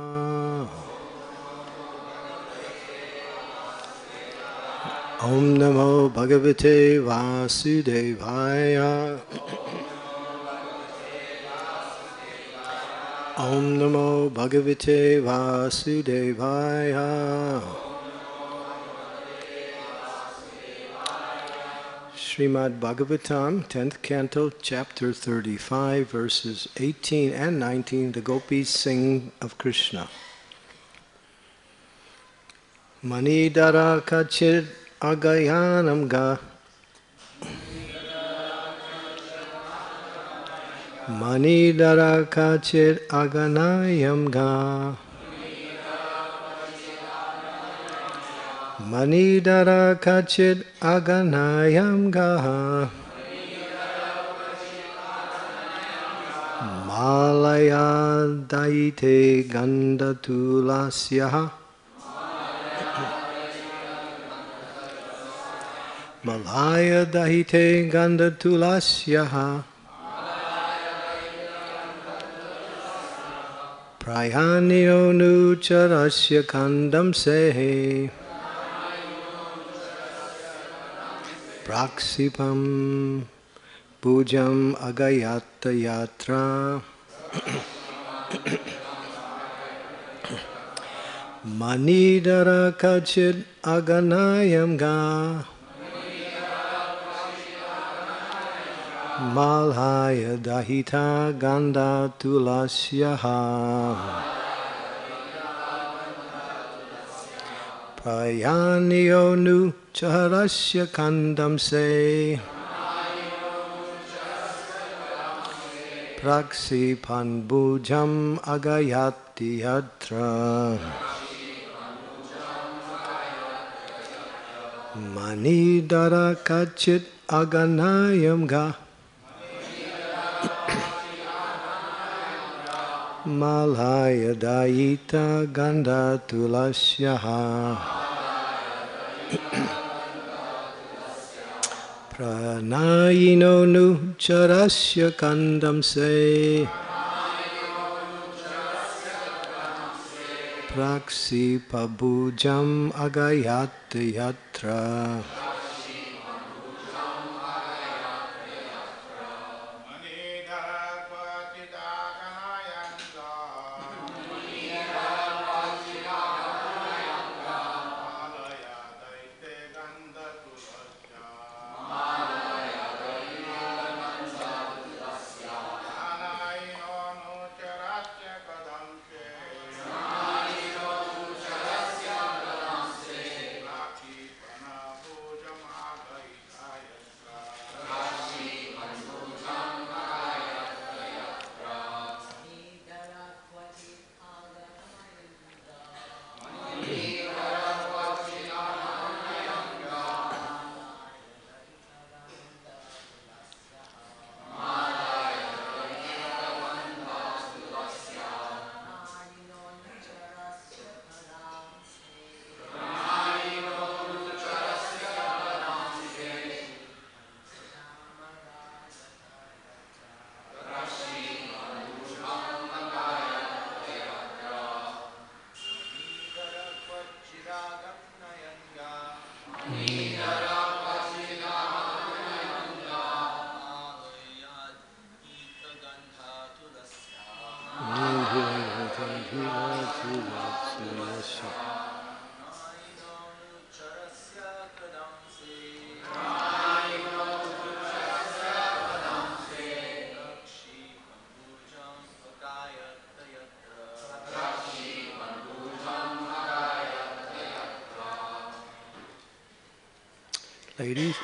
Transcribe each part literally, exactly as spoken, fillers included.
Om Namo Bhagavate Vasudevaya. Om Namo Bhagavate Vasudevaya. Srimad Bhagavatam, tenth Canto, Chapter thirty-five, verses eighteen and nineteen, the Gopis sing of Krishna. Manidara kachir agayanam ga. Manidara kachir aganayam ga. Manidara kachir aganayam ga. Malaya daite ganda tulasyaha. Malaya dahite ganda tulasyaha. Prayaniyo nu charasya kandam sehe. Praksipam pujam agayata yatra. Manidara kachit aganayam ga. Malaya dahita ganda tulasyaha. Prayaniyo nu charasya kandam se. Praksipan bhujam agayati yatra. Manidara kachit aganayam ga. Malaya daita ganda tulasyaha. Pranayino nu charasya kandam se. Praksipabhujam agayat yatra. Ladies,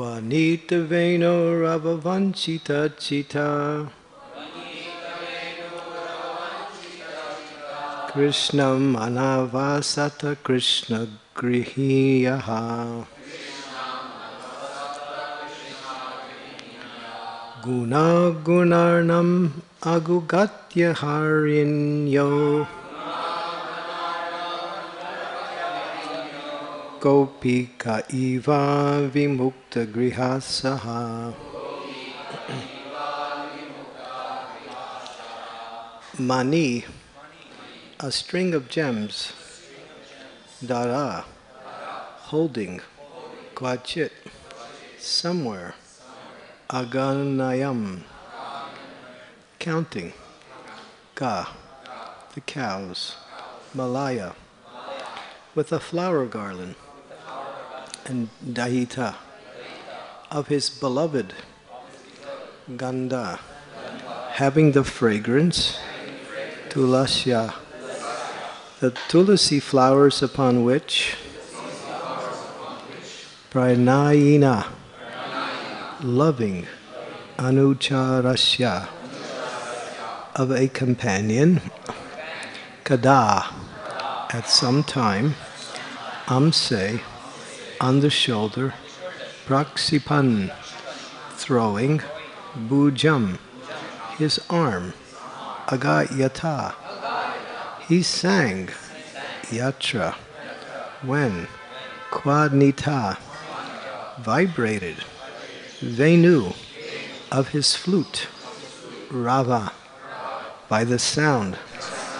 Kvanita veno rabhavanchita chita Krishnam anavasata Krishna grihiyaha Guna gunarnam agugatya harinyo Gopika iva vimukta grihasaha. Mani, a string of gems. Dara, holding. Kvachit, somewhere. Aganayam, counting. Ka, the cows. Malaya, with a flower garland. And Dahita, of his beloved, Ganda, having the fragrance, Tulasya, the Tulasi flowers upon which, Pranayina, loving, Anucharasya, of a companion, Kada, at some time, Amse, on the shoulder, praksipan, throwing, bhujam, his arm, agayata, he sang, yatra, when, kwadnita, vibrated, venu, of his flute, rava, by the sound,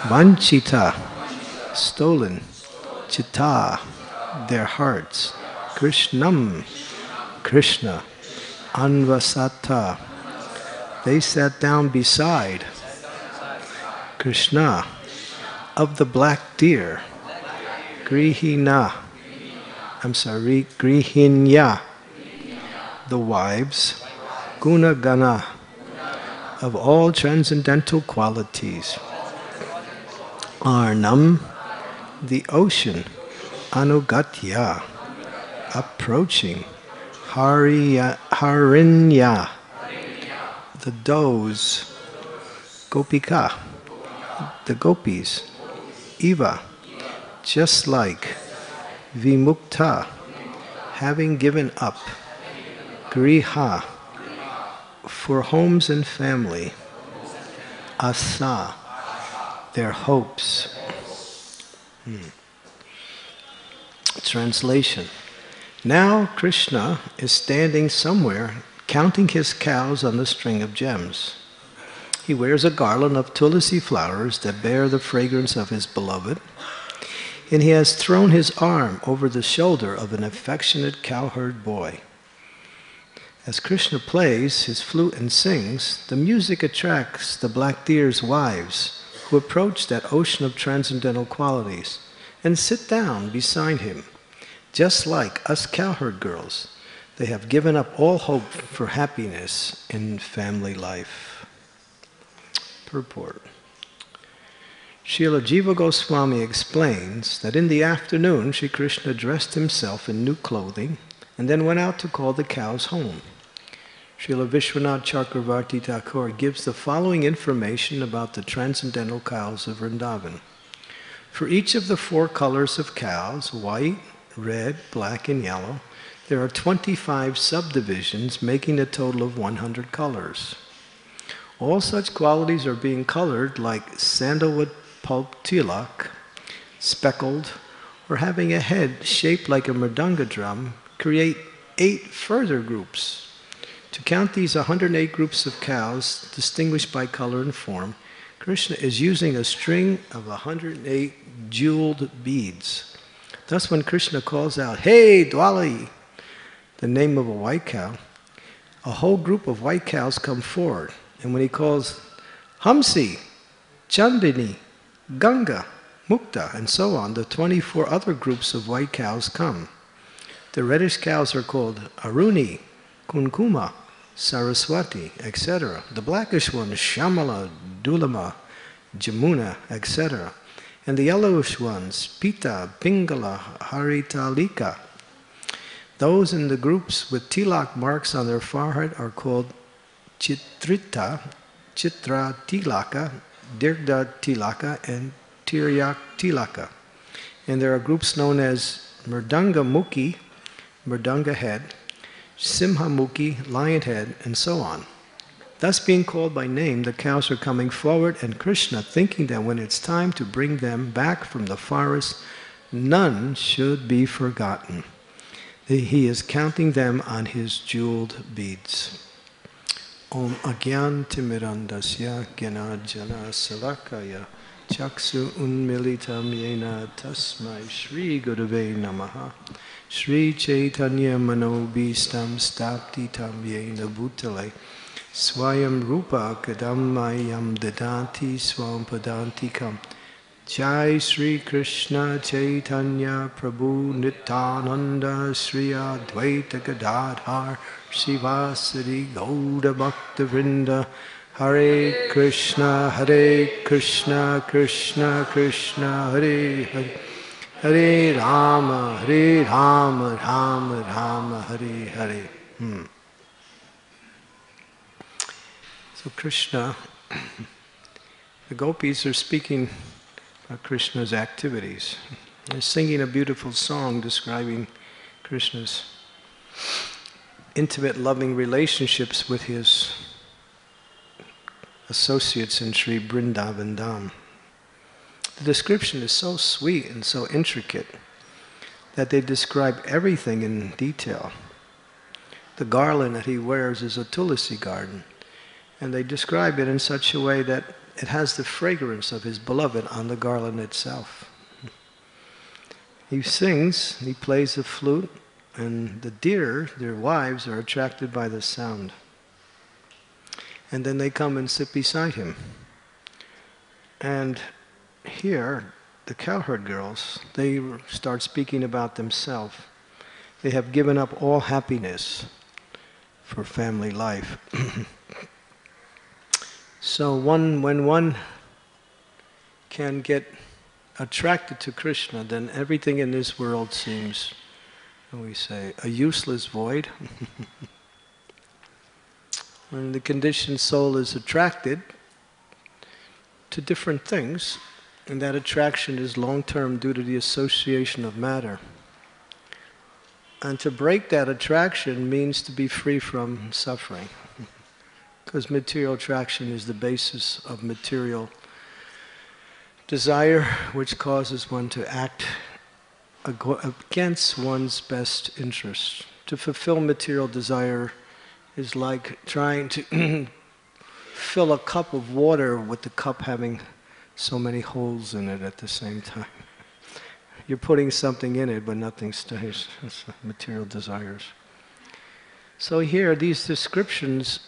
vanchita, stolen, chitta, their hearts, Krishnam, Krishna, Anvasata, they sat down beside Krishna, of the black deer, Grihina, I'm sorry, Grihinya, the wives, Gunagana, of all transcendental qualities, Arnam, the ocean, Anugatya, approaching, Hariya, Harinya, the does, Gopika, the gopis, Eva, just like, Vimukta, having given up, Griha, for homes and family, Asa, their hopes. Hmm. Translation. Now Krishna is standing somewhere counting his cows on the string of gems. He wears a garland of tulasi flowers that bear the fragrance of his beloved, and he has thrown his arm over the shoulder of an affectionate cowherd boy. As Krishna plays his flute and sings, the music attracts the black deer's wives, who approach that ocean of transcendental qualities and sit down beside him. Just like us cowherd girls, they have given up all hope for happiness in family life. Purport. Srila Jiva Goswami explains that in the afternoon, Sri Krishna dressed himself in new clothing and then went out to call the cows home. Srila Vishwanath Chakravarti Thakur gives the following information about the transcendental cows of Vrindavan. For each of the four colors of cows, white, red, black, and yellow, there are twenty-five subdivisions making a total of one hundred colors. All such qualities are being colored like sandalwood pulp tilak, speckled, or having a head shaped like a mridanga drum, create eight further groups. To count these one hundred eight groups of cows, distinguished by color and form, Krishna is using a string of one hundred eight jeweled beads. Thus when Krishna calls out, "Hey, Dwali," the name of a white cow, a whole group of white cows come forward. And when he calls Hamsi, Chandini, Ganga, Mukta, and so on, the twenty-four other groups of white cows come. The reddish cows are called Aruni, Kunkuma, Saraswati, et cetera. The blackish ones, Shyamala, Dulama, Jamuna, et cetera. And the yellowish ones, Pita, Pingala, Haritalika. Those in the groups with tilak marks on their forehead are called Chitrita, Chitra Tilaka, Dirda Tilaka, and Tiryak Tilaka. And there are groups known as Murdanga Mukhi, Murdanga Head, Simha Mukhi, Lion Head, and so on. Thus being called by name, the cows are coming forward, and Krishna, thinking that when it's time to bring them back from the forest, none should be forgotten. He is counting them on his jeweled beads. Om Agyan Timirandasya Gyanarjana Salakaya Chaksu Unmilitam Yena Tasmai Shri Gurave Namaha Shri Chaitanya Manobhistam Staptitam Yena Bhutale Swayam Rupa Kadammayam Dadanti Swam Padantikam Jai Sri Krishna Chaitanya Prabhu Nityananda Sri Advaita Gadadhar Srivasari Gauda Bhakta Vrinda Hare Krishna Hare Krishna Krishna Krishna Hare Hare Hare Rama Hare Rama Rama Rama Hare Hare. Hmm. So Krishna, the gopis are speaking of Krishna's activities. They're singing a beautiful song describing Krishna's intimate, loving relationships with his associates in Sri Vrindavan Dham. The description is so sweet and so intricate that they describe everything in detail. The garland that he wears is a tulasi garden. And they describe it in such a way that it has the fragrance of his beloved on the garland itself. He sings, he plays the flute, and the deer, their wives, are attracted by the sound. And then they come and sit beside him. And here, the cowherd girls, they start speaking about themselves. They have given up all happiness for family life. So one, when one can get attracted to Krishna, then everything in this world seems, we say, a useless void. When the conditioned soul is attracted to different things, and that attraction is long-term due to the association of matter. And to break that attraction means to be free from suffering. Because material attraction is the basis of material desire, which causes one to act against one's best interest. To fulfill material desire is like trying to fill a cup of water with the cup having so many holes in it at the same time. You're putting something in it, but nothing stays. That's material desires. So here, these descriptions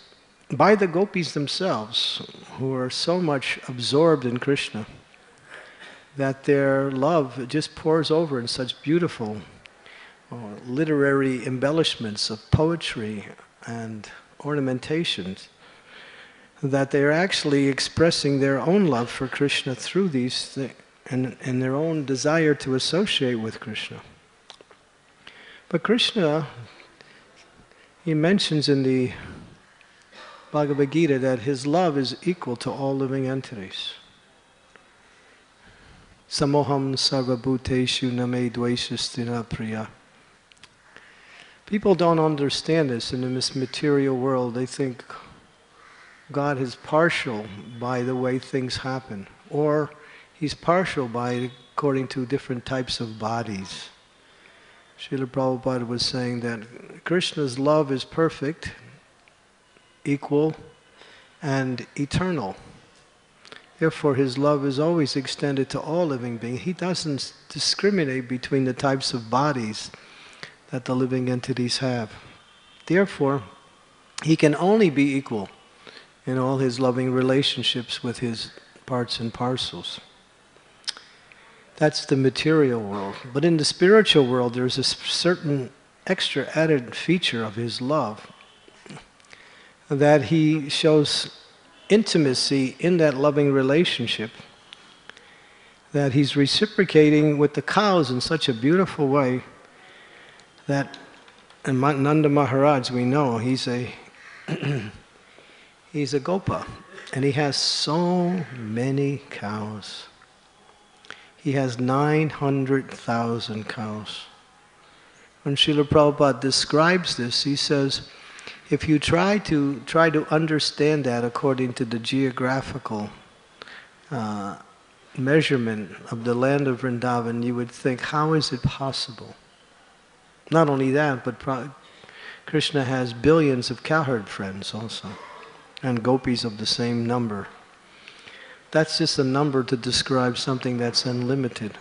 by the gopis themselves, who are so much absorbed in Krishna, that their love just pours over in such beautiful uh, literary embellishments of poetry and ornamentations, that they are actually expressing their own love for Krishna through these th and, and their own desire to associate with Krishna. But Krishna, he mentions in the Bhagavad Gita that his love is equal to all living entities. Samoham sarvabhuteshu name dvaishastina priya. People don't understand this, and in this material world they think God is partial by the way things happen, or he's partial by according to different types of bodies. Srila Prabhupada was saying that Krishna's love is perfect, equal, and eternal. Therefore, his love is always extended to all living beings. He doesn't discriminate between the types of bodies that the living entities have. Therefore, he can only be equal in all his loving relationships with his parts and parcels. That's the material world. But in the spiritual world, there's a certain extra added feature of his love, that he shows intimacy in that loving relationship, that he's reciprocating with the cows in such a beautiful way that And Nanda Maharaj, we know, he's a he's a Gopa, and he has so many cows. He has nine hundred thousand cows. When Srila Prabhupada describes this, he says, if you try to try to understand that according to the geographical uh, measurement of the land of Vrindavan, you would think, how is it possible? Not only that, but pro Krishna has billions of cowherd friends also, and gopis of the same number. That's just a number to describe something that's unlimited.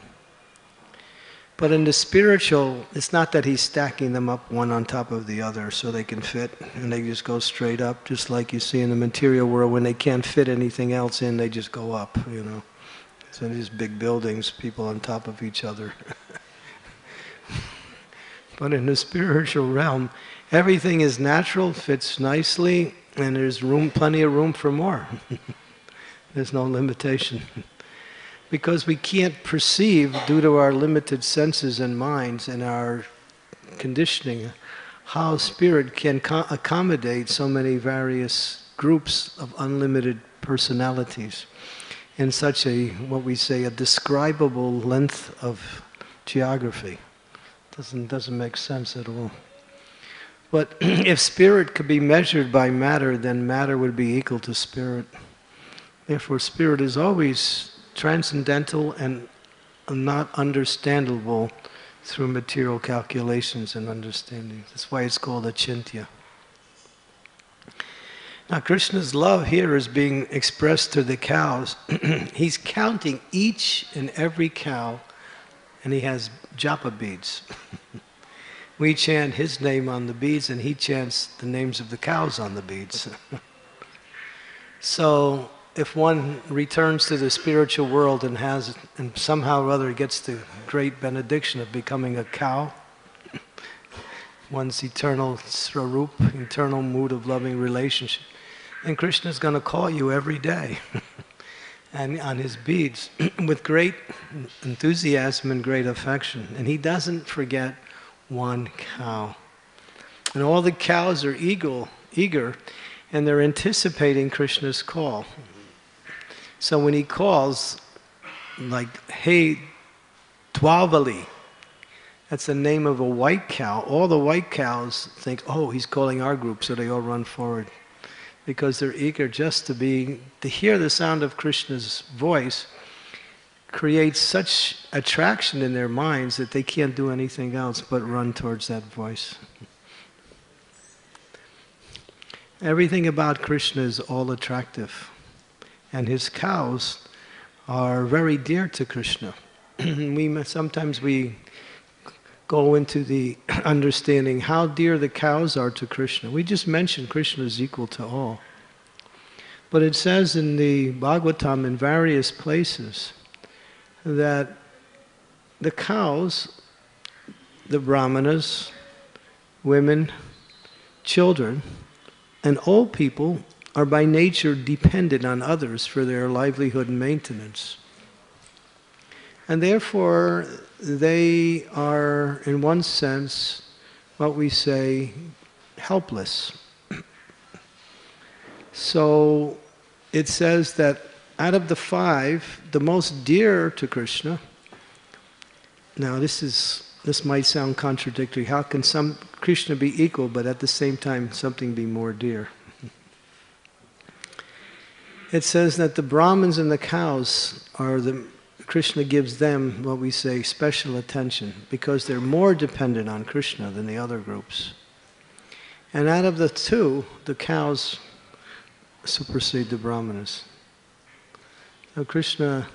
But in the spiritual, it's not that he's stacking them up one on top of the other so they can fit, and they just go straight up, just like you see in the material world when they can't fit anything else in, they just go up, you know. So these big buildings, people on top of each other. But in the spiritual realm, everything is natural, fits nicely, and there's room, plenty of room for more. There's no limitation. Because we can't perceive, due to our limited senses and minds and our conditioning, how spirit can accommodate so many various groups of unlimited personalities in such a, what we say, a describable length of geography. Doesn't, doesn't make sense at all. But if spirit could be measured by matter, then matter would be equal to spirit. Therefore, spirit is always transcendental and not understandable through material calculations and understandings. That's why it's called achintya. Now, Krishna's love here is being expressed through the cows. He's counting each and every cow, and he has japa beads. We chant his name on the beads, and he chants the names of the cows on the beads. So, if one returns to the spiritual world and has, and somehow or other gets the great benediction of becoming a cow, one's eternal swarup, eternal mood of loving relationship, then Krishna's going to call you every day. And on his beads, with great enthusiasm and great affection. And he doesn't forget one cow. And all the cows are eagle, eager, and they're anticipating Krishna's call. So when he calls, like, hey, Dwali, that's the name of a white cow. All the white cows think, oh, he's calling our group, so they all run forward, because they're eager just to be, to hear the sound of Krishna's voice creates such attraction in their minds that they can't do anything else but run towards that voice. Everything about Krishna is all attractive, and his cows are very dear to Krishna. we, sometimes we go into the understanding how dear the cows are to Krishna. We just mentioned Krishna is equal to all. But it says in the Bhagavatam in various places that the cows, the brahmanas, women, children, and old people are by nature dependent on others for their livelihood and maintenance. And therefore, they are, in one sense, what we say, helpless. So it says that out of the five, the most dear to Krishna, now this is, this might sound contradictory. How can some Krishna be equal, but at the same time something be more dear? It says that the Brahmins and the cows are the, Krishna gives them, what we say, special attention, because they're more dependent on Krishna than the other groups. And out of the two, the cows supersede the brahmanas. Now Krishna,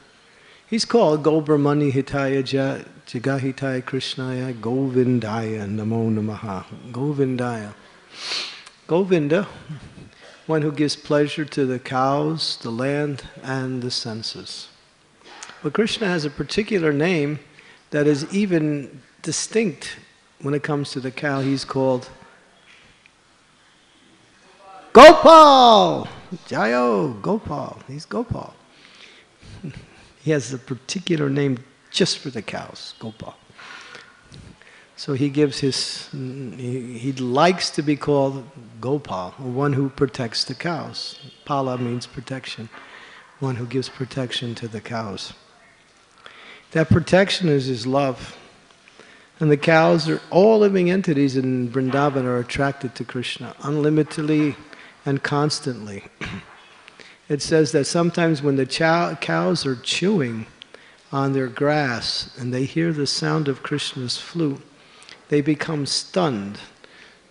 he's called Go-Brahmani Hitaya Jagahitaya Krishnaya Govindaya Namo Namaha. Govindaya. Govinda, one who gives pleasure to the cows, the land, and the senses. But Krishna has a particular name that is even distinct when it comes to the cow. He's called Gopal! Jayo, Gopal. He's Gopal. He has a particular name just for the cows, Gopal. So he gives his, he, he likes to be called Gopal, one who protects the cows. Pala means protection, one who gives protection to the cows. That protection is his love. And the cows are all living entities in Vrindavan are attracted to Krishna, unlimitedly and constantly. It says that sometimes when the chow, cows are chewing on their grass and they hear the sound of Krishna's flute, they become stunned.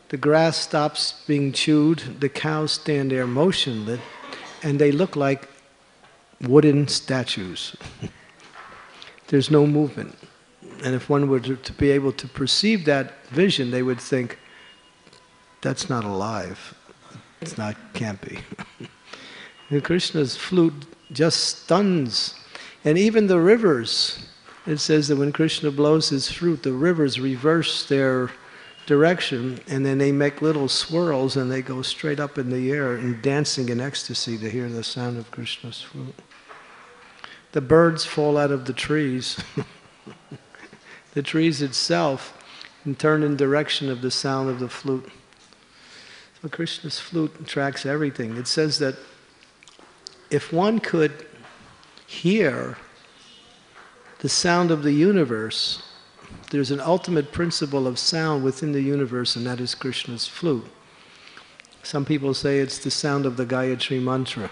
The grass stops being chewed, the cows stand there motionless, and they look like wooden statues. There's no movement. And if one were to, to be able to perceive that vision, they would think, that's not alive. It's not, can't be. And Krishna's flute just stuns. And even the rivers, it says that when Krishna blows his flute, the rivers reverse their direction, and then they make little swirls, and they go straight up in the air and dancing in ecstasy to hear the sound of Krishna's flute. The birds fall out of the trees. The trees itself and turn in direction of the sound of the flute. So Krishna's flute attracts everything. It says that if one could hear the sound of the universe, there's an ultimate principle of sound within the universe, and that is Krishna's flute. Some people say it's the sound of the Gayatri Mantra.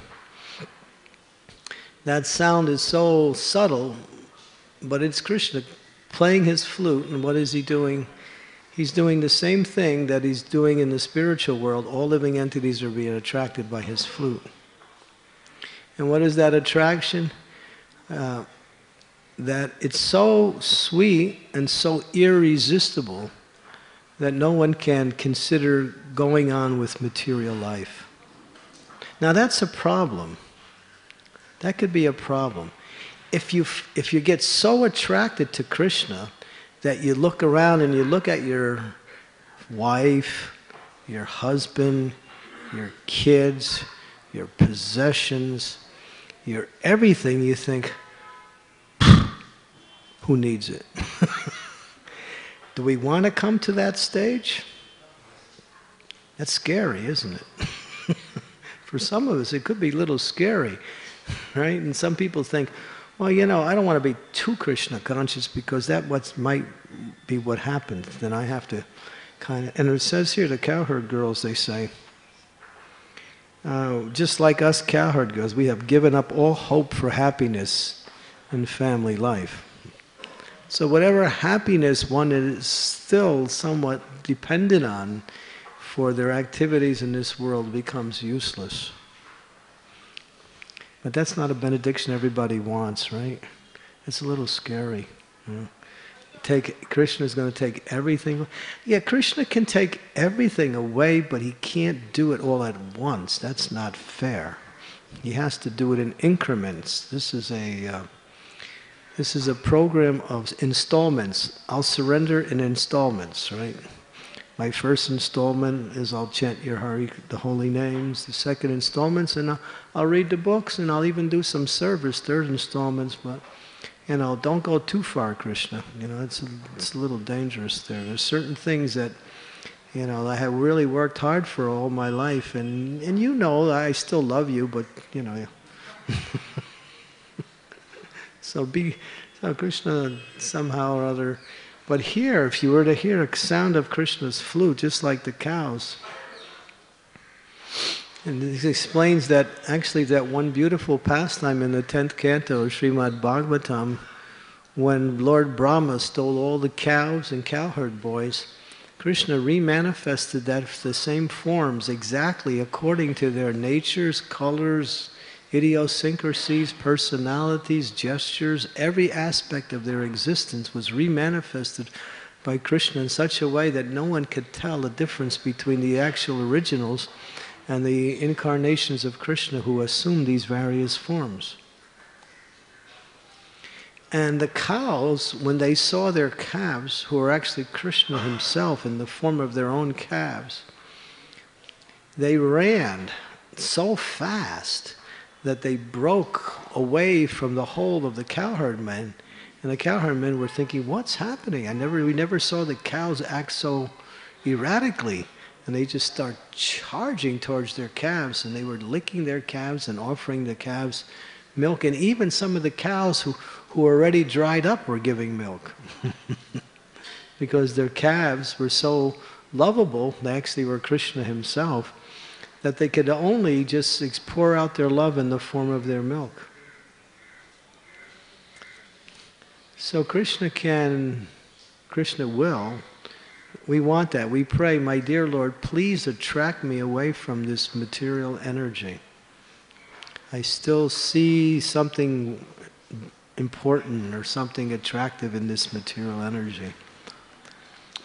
That sound is so subtle, but it's Krishna playing his flute, and what is he doing? He's doing the same thing that he's doing in the spiritual world. All living entities are being attracted by his flute. And what is that attraction? Uh, that it's so sweet and so irresistible that no one can consider going on with material life. Now that's a problem. That could be a problem. If you, if you get so attracted to Krishna that you look around and you look at your wife, your husband, your kids, your possessions, your everything, you think, who needs it? Do we want to come to that stage? That's scary, isn't it? For some of us, it could be a little scary, right? And some people think, well, you know, I don't want to be too Krishna conscious because that what might be what happened. Then I have to kind of... And it says here, the cowherd girls, they say, uh, just like us cowherd girls, we have given up all hope for happiness in family life. So whatever happiness one is still somewhat dependent on for their activities in this world becomes useless. But that's not a benediction everybody wants, right? It's a little scary. You know? Take, Krishna's going to take everything. Yeah, Krishna can take everything away, but he can't do it all at once. That's not fair. He has to do it in increments. This is a, uh, this is a program of installments. I'll surrender in installments, right? My first installment is I'll chant your Hari, the holy names. The second installment, and I'll, I'll read the books, and I'll even do some service. Third installments, but you know, don't go too far, Krishna. You know, it's a, it's a little dangerous there. There's certain things that, you know, I have really worked hard for all my life, and and you know, I still love you, but you know, so be, so Krishna somehow or other. But here, if you were to hear a sound of Krishna's flute, just like the cows, and this explains that actually that one beautiful pastime in the tenth canto of Srimad Bhagavatam, when Lord Brahma stole all the cows and cowherd boys, Krishna remanifested that the same forms exactly according to their natures, colors, idiosyncrasies, personalities, gestures, every aspect of their existence was remanifested by Krishna in such a way that no one could tell the difference between the actual originals and the incarnations of Krishna who assumed these various forms. And the cows, when they saw their calves, who were actually Krishna himself in the form of their own calves, they ran so fast that they broke away from the whole of the cowherd men, And the cowherd men were thinking, what's happening? I never, we never saw the cows act so erratically. And they just start charging towards their calves, and they were licking their calves and offering the calves milk. And even some of the cows who, who already dried up were giving milk. Because their calves were so lovable, they actually were Krishna himself, that they could only just pour out their love in the form of their milk. So Krishna can, Krishna will, we want that. We pray, my dear Lord, please attract me away from this material energy. I still see something important or something attractive in this material energy.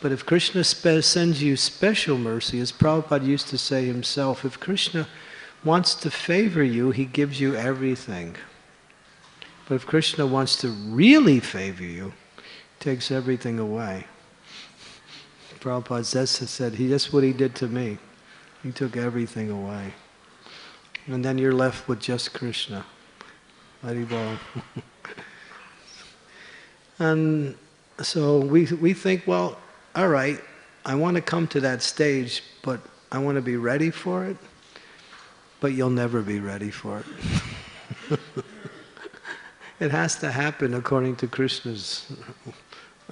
But if Krishna sends you special mercy, as Prabhupada used to say himself, if Krishna wants to favor you, he gives you everything. But if Krishna wants to really favor you, he takes everything away. Prabhupada said, that's what he did to me. He took everything away. And then you're left with just Krishna. Haribol. And so we, we think, well, all right, I want to come to that stage, but I want to be ready for it. But you'll never be ready for it. It has to happen according to Krishna's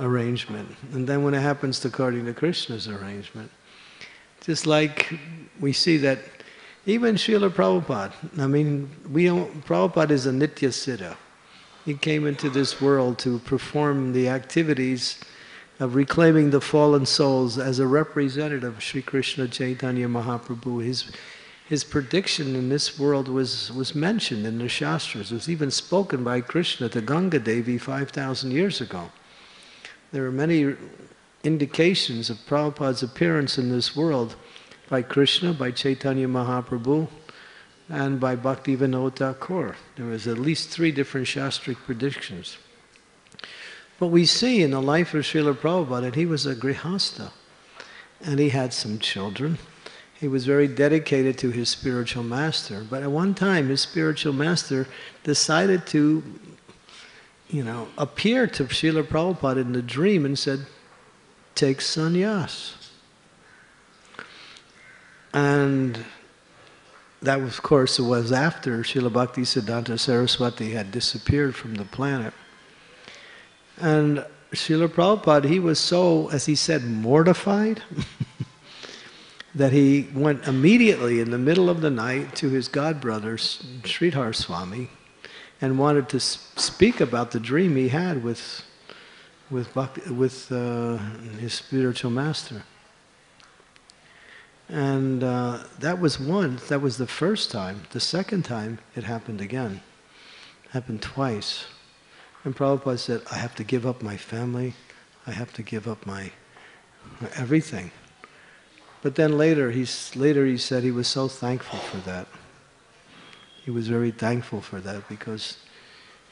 arrangement. And then when it happens according to Krishna's arrangement, just like we see that even Srila Prabhupada, I mean, we don't, Prabhupada is a nitya siddha. He came into this world to perform the activities of reclaiming the fallen souls as a representative of Sri Krishna Chaitanya Mahaprabhu. His, his prediction in this world was, was mentioned in the Shastras. It was even spoken by Krishna to Ganga Devi five thousand years ago. There are many indications of Prabhupada's appearance in this world by Krishna, by Chaitanya Mahaprabhu, and by Bhaktivinoda Thakur. There was at least three different Shastric predictions. But we see in the life of Srila Prabhupada that he was a grihasta, and he had some children. He was very dedicated to his spiritual master, but at one time his spiritual master decided to you know, appeared to Srila Prabhupada in the dream and said, take sannyas. And that, was, of course, was after Srila Bhakti Siddhanta Saraswati had disappeared from the planet. And Srila Prabhupada, he was so, as he said, mortified that he went immediately in the middle of the night to his godbrother, Sridhar Swami, and wanted to speak about the dream he had with, with, with uh, his spiritual master. And uh, that was one, that was the first time. The second time, it happened again. It happened twice. And Prabhupada said, I have to give up my family. I have to give up my, my everything. But then later, he's, later he said he was so thankful for that. He was very thankful for that because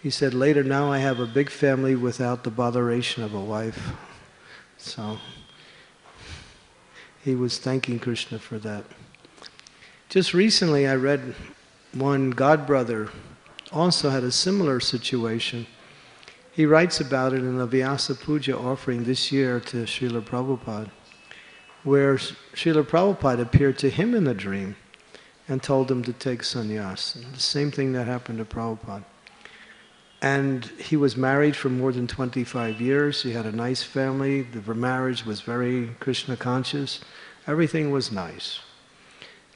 he said, later, now I have a big family without the botheration of a wife. So he was thanking Krishna for that. Just recently I read one godbrother also had a similar situation. He writes about it in the Vyasa Puja offering this year to Srila Prabhupada, where Srila Prabhupada appeared to him in a dream and told him to take sannyas. The same thing that happened to Prabhupada. And he was married for more than twenty-five years. He had a nice family. The marriage was very Krishna conscious. Everything was nice.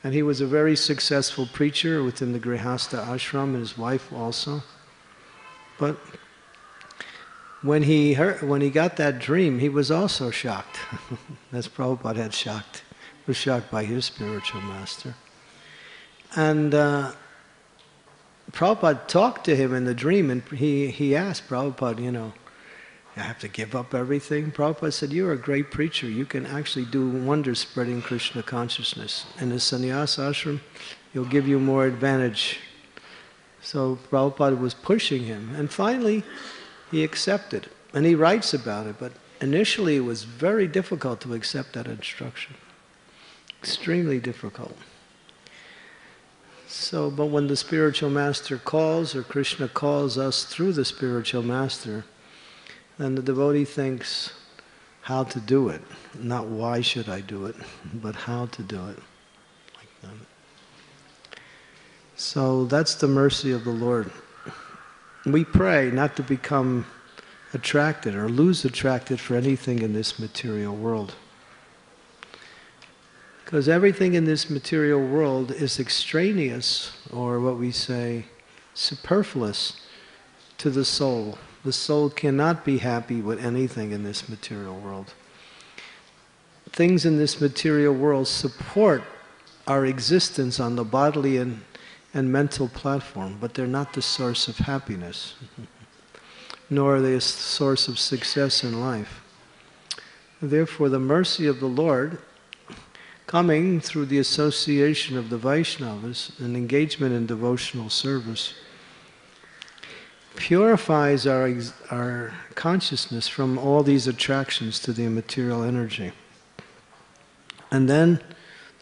And he was a very successful preacher within the Grihastha ashram, and his wife also. But when he, heard, when he got that dream, he was also shocked. As Prabhupada had shocked, was shocked by his spiritual master. And uh, Prabhupada talked to him in the dream, and he, he asked Prabhupada, you know, I have to give up everything? Prabhupada said, you're a great preacher. You can actually do wonders spreading Krishna consciousness. In the sannyas ashram, he'll give you more advantage. So Prabhupada was pushing him. And finally, he accepted. And he writes about it. But initially, it was very difficult to accept that instruction. Extremely difficult. So, but when the spiritual master calls, or Krishna calls us through the spiritual master, then the devotee thinks how to do it. Not why should I do it, but how to do it. Like that. So that's the mercy of the Lord. We pray not to become attracted or lose attracted for anything in this material world. Because everything in this material world is extraneous, or what we say, superfluous to the soul. The soul cannot be happy with anything in this material world. Things in this material world support our existence on the bodily and, and mental platform, but they're not the source of happiness, nor are they a source of success in life. Therefore, the mercy of the Lord, coming through the association of the Vaishnavas and engagement in devotional service, purifies our, our consciousness from all these attractions to the material energy. And then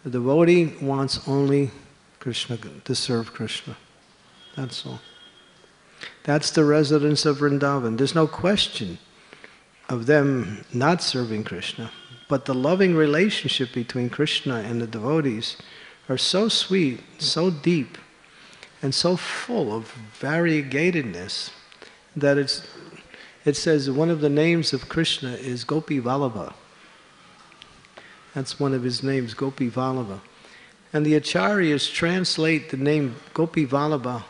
the devotee wants only Krishna, to serve Krishna. That's all. That's the residence of Vrindavan. There's no question of them not serving Krishna. But the loving relationship between Krishna and the devotees are so sweet, so deep, and so full of variegatedness that it's, it says one of the names of Krishna is Gopi-vallabha. That's one of his names, Gopi-vallabha. And the Acharyas translate the name Gopi-vallabha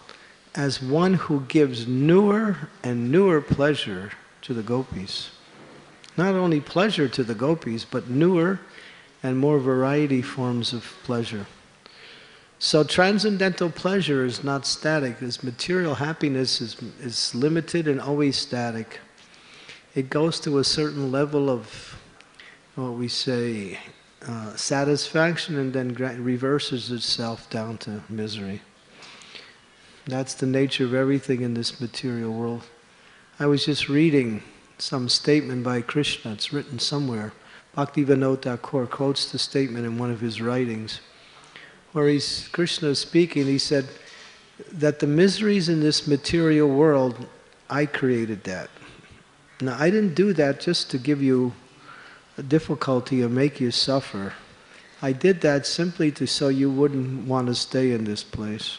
as one who gives newer and newer pleasure to the gopis. Not only pleasure to the gopis, but newer and more variety forms of pleasure. So transcendental pleasure is not static, as material happiness is, is limited and always static. It goes to a certain level of, what we say, uh, satisfaction, and then reverses itself down to misery. That's the nature of everything in this material world. I was just reading some statement by Krishna, it's written somewhere. Bhaktivinoda Thakur quotes the statement in one of his writings, where he's, Krishna is speaking, he said, that the miseries in this material world, I created that. Now, I didn't do that just to give you a difficulty or make you suffer. I did that simply to so you wouldn't want to stay in this place.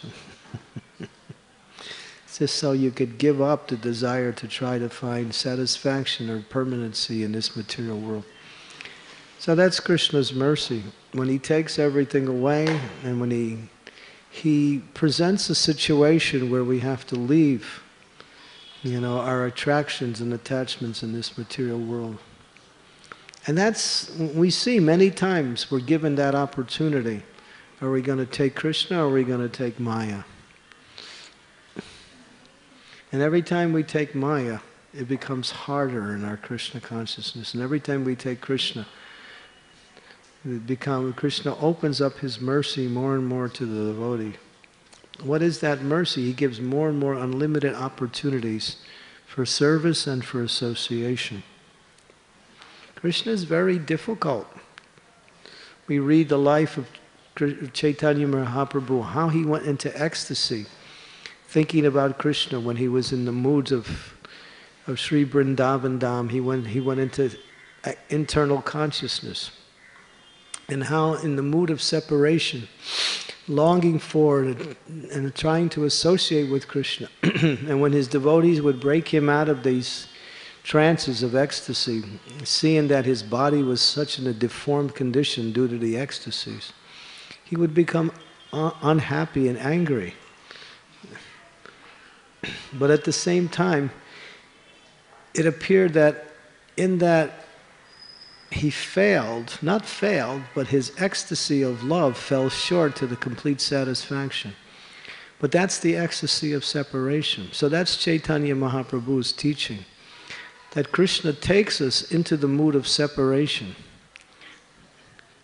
Just so you could give up the desire to try to find satisfaction or permanency in this material world. So that's Krishna's mercy. When he takes everything away, and when he, he presents a situation where we have to leave, you know, our attractions and attachments in this material world. And that's, we see many times we're given that opportunity. Are we going to take Krishna, or are we going to take Maya? And every time we take Maya, it becomes harder in our Krishna consciousness. And every time we take Krishna, it becomes, Krishna opens up his mercy more and more to the devotee. What is that mercy? He gives more and more unlimited opportunities for service and for association. Krishna is very difficult. We read the life of Chaitanya Mahaprabhu, how he went into ecstasy thinking about Krishna when he was in the moods of, of Sri Vrindavan Dham. He went, he went into internal consciousness. And how in the mood of separation, longing for and, and trying to associate with Krishna, and when his devotees would break him out of these trances of ecstasy, seeing that his body was such in a deformed condition due to the ecstasies, he would become un- unhappy and angry. But at the same time, it appeared that in that he failed, not failed, but his ecstasy of love fell short to the complete satisfaction. But that's the ecstasy of separation. So that's Chaitanya Mahaprabhu's teaching, that Krishna takes us into the mood of separation.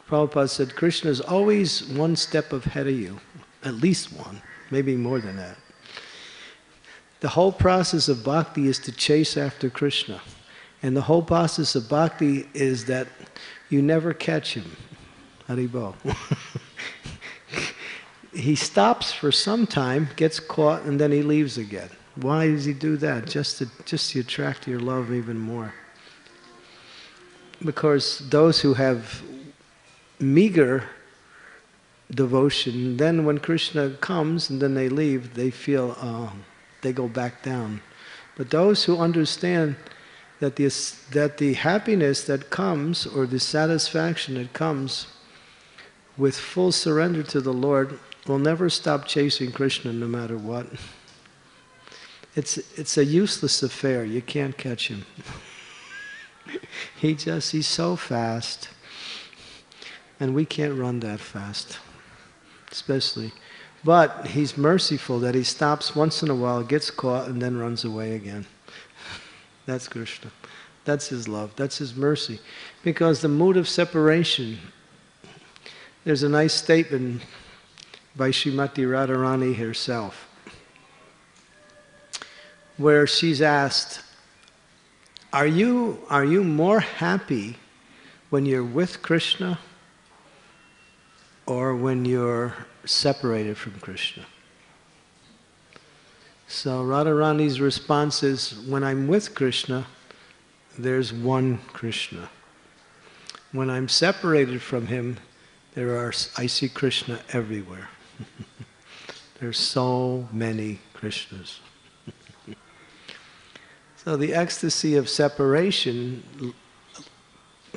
Prabhupada said, Krishna is always one step ahead of you, at least one, maybe more than that. The whole process of bhakti is to chase after Krishna. And the whole process of bhakti is that you never catch him. Haribo. He stops for some time, gets caught, and then he leaves again. Why does he do that? Just to, just to attract your love even more. Because those who have meager devotion, then when Krishna comes and then they leave, they feel, uh, they go back down. But those who understand that the, that the happiness that comes, or the satisfaction that comes with full surrender to the Lord, will never stop chasing Krishna no matter what. It's, it's a useless affair. You can't catch him. He just, he's so fast. And we can't run that fast, especially. But he's merciful that he stops once in a while, gets caught, and then runs away again. That's Krishna. That's his love. That's his mercy. Because the mood of separation, there's a nice statement by Srimati Radharani herself, where she's asked, are you, are you more happy when you're with Krishna or when you're separated from Krishna? So Radharani's response is, when I'm with Krishna, there's one Krishna. When I'm separated from him, there are, I see Krishna everywhere. There's so many Krishnas. So the ecstasy of separation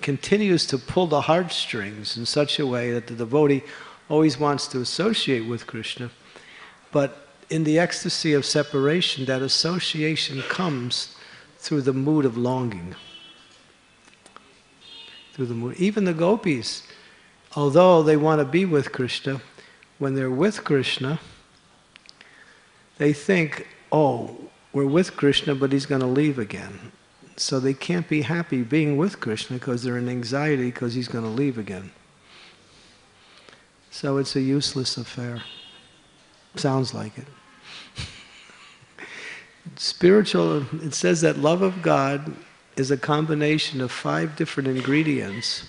continues to pull the heartstrings in such a way that the devotee always wants to associate with Krishna. But in the ecstasy of separation, that association comes through the mood of longing. Through the mood. Even the gopis, although they want to be with Krishna, when they're with Krishna, they think, oh, we're with Krishna, but he's going to leave again. So they can't be happy being with Krishna because they're in anxiety because he's going to leave again. So it's a useless affair. Sounds like it. Spiritual, it says that love of God is a combination of five different ingredients,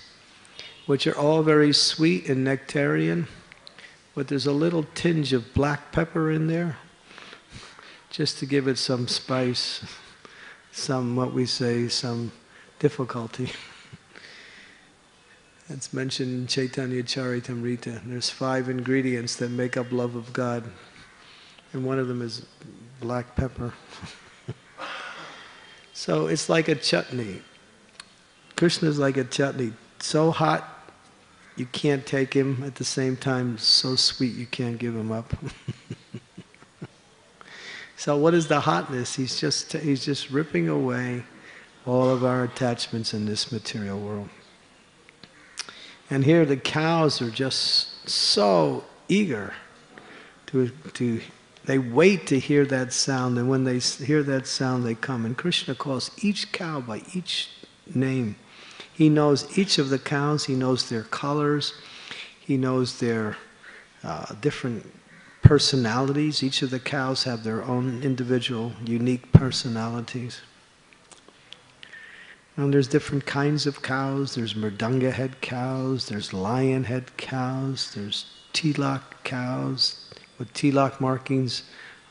which are all very sweet and nectarian, but there's a little tinge of black pepper in there, just to give it some spice, some, what we say, some difficulty. It's mentioned in Chaitanya Charitamrita. There's five ingredients that make up love of God, and one of them is black pepper. So it's like a chutney. Krishna's like a chutney. So hot, you can't take him. At the same time, so sweet, you can't give him up. So what is the hotness? He's just, he's just ripping away all of our attachments in this material world. And here the cows are just so eager to, to, they wait to hear that sound, and when they hear that sound, they come. And Krishna calls each cow by each name. He knows each of the cows, he knows their colors, he knows their uh, different personalities. Each of the cows have their own individual, unique personalities. And there's different kinds of cows. There's Mridanga head cows, there's lion head cows, there's tilak cows with tilak markings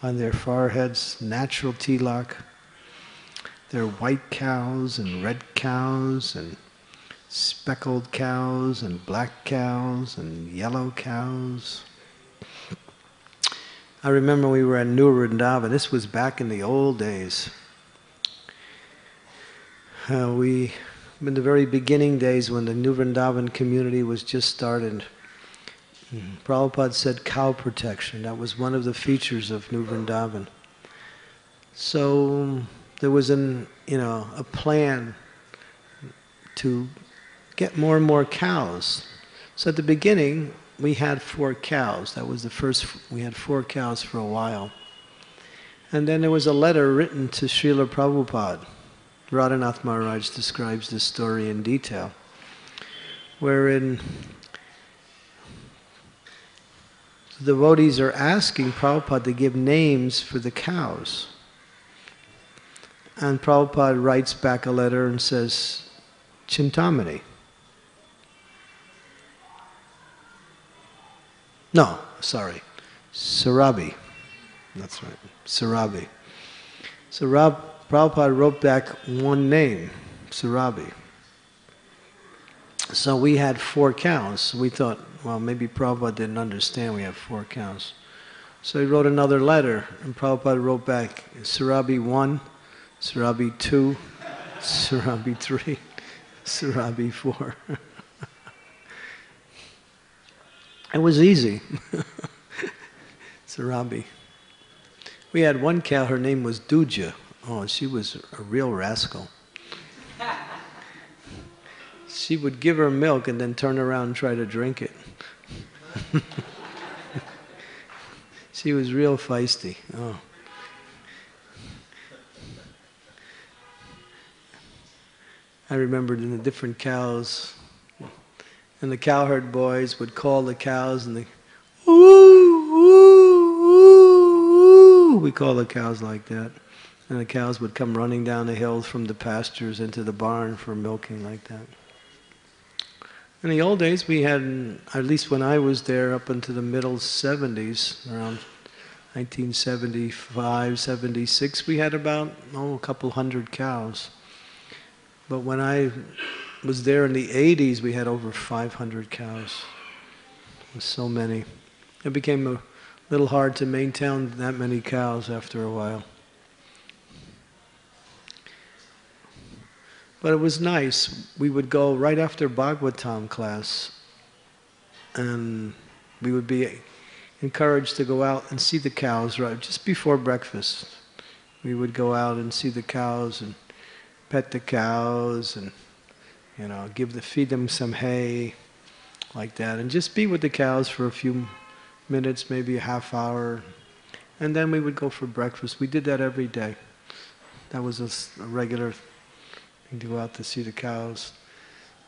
on their foreheads, natural tilak. There are white cows and red cows and speckled cows and black cows and yellow cows. I remember we were at New Vrindavan. This was back in the old days. Uh, we, in the very beginning days when the New Vrindavan community was just started, mm-hmm. Prabhupada said cow protection. That was one of the features of New Vrindavan. So there was an, you know, a plan to get more and more cows. So at the beginning, we had four cows. That was the first, we had four cows for a while. And then there was a letter written to Srila Prabhupada. Radhanath Maharaj describes this story in detail, wherein the devotees are asking Prabhupada to give names for the cows. And Prabhupada writes back a letter and says, Chintamani. No, sorry, Surabhi. That's right, Surabhi. So Prabhupada wrote back one name, Surabhi. So we had four counts. We thought, well, maybe Prabhupada didn't understand we have four counts. So he wrote another letter, and Prabhupada wrote back, Surabhi one, Surabhi two, Surabhi three, Surabhi four. It was easy. Surabhi. We had one cow, her name was Duja. Oh, and she was a real rascal. She would give her milk and then turn around and try to drink it. She was real feisty. Oh. I remembered in the different cows, and the cowherd boys would call the cows, and they, ooh, ooh, ooh, we call the cows like that. And the cows would come running down the hills from the pastures into the barn for milking like that. In the old days, we had, at least when I was there, up into the middle seventies, around nineteen seventy-five, seventy-six, we had about, oh, a couple hundred cows. But when I was there in the eighties, we had over five hundred cows. It was so many. It became a little hard to maintain that many cows after a while. But it was nice. We would go right after Bhagavatam class, and we would be encouraged to go out and see the cows right just before breakfast. We would go out and see the cows and pet the cows, and you know, give the feed them some hay, like that, and just be with the cows for a few minutes, maybe a half hour, and then we would go for breakfast. We did that every day. That was a, a regular. We'd go out to see the cows.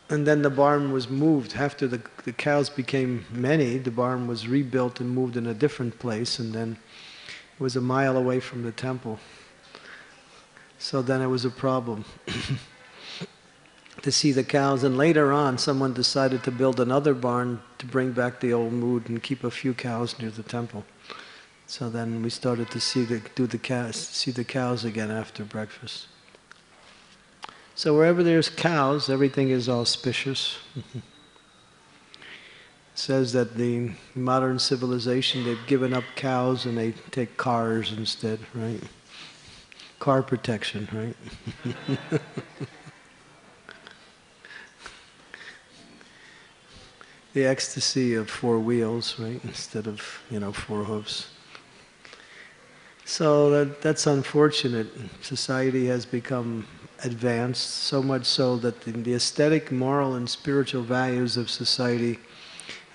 And then the barn was moved. After the, the cows became many, the barn was rebuilt and moved in a different place, and then it was a mile away from the temple. So then it was a problem to see the cows. And later on, someone decided to build another barn to bring back the old mood and keep a few cows near the temple. So then we started to see the, do the cows, see the cows again after breakfast. So wherever there's cows, everything is auspicious. It says that the modern civilization, they've given up cows and they take cars instead, right? Car protection, right? The ecstasy of four wheels, right? Instead of, you know, four hooves. So that, that's unfortunate. Society has become advanced, so much so that the, the aesthetic, moral, and spiritual values of society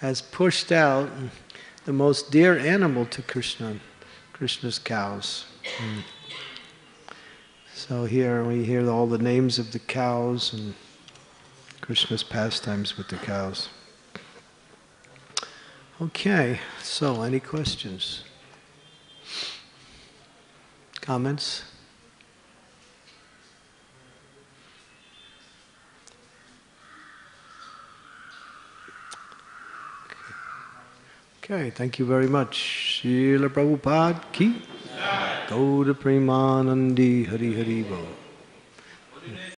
has pushed out the most dear animal to Krishna, Krishna's cows. Mm. So here we hear all the names of the cows and Krishna's pastimes with the cows. Okay, so any questions? Comments? Okay, thank you very much. Srila Prabhupada ki. Go to Premanandi Hari Hari Bo.